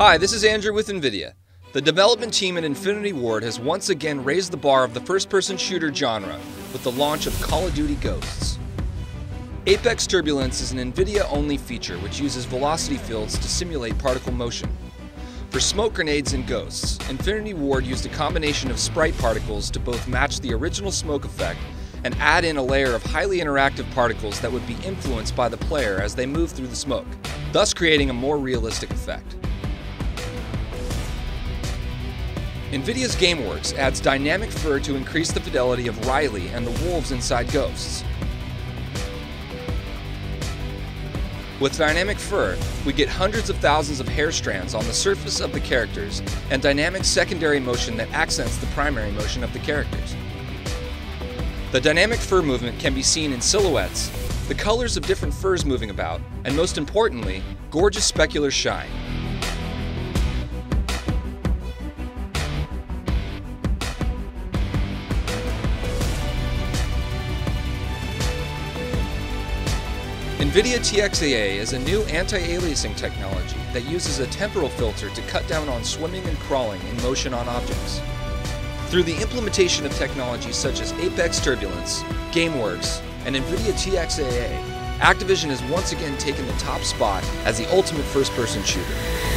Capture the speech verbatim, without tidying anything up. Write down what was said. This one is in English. Hi, this is Andrew with NVIDIA. The development team at Infinity Ward has once again raised the bar of the first-person shooter genre with the launch of Call of Duty: Ghosts. Apex Turbulence is an NVIDIA-only feature which uses velocity fields to simulate particle motion. For smoke grenades and Ghosts, Infinity Ward used a combination of sprite particles to both match the original smoke effect and add in a layer of highly interactive particles that would be influenced by the player as they move through the smoke, thus creating a more realistic effect. NVIDIA's GameWorks adds dynamic fur to increase the fidelity of Riley and the wolves inside Ghosts. With dynamic fur, we get hundreds of thousands of hair strands on the surface of the characters and dynamic secondary motion that accents the primary motion of the characters. The dynamic fur movement can be seen in silhouettes, the colors of different furs moving about, and most importantly, gorgeous specular shine. NVIDIA T X A A is a new anti-aliasing technology that uses a temporal filter to cut down on swimming and crawling in motion on objects. Through the implementation of technologies such as Apex Turbulence, GameWorks, and NVIDIA T X A A, Activision has once again taken the top spot as the ultimate first-person shooter.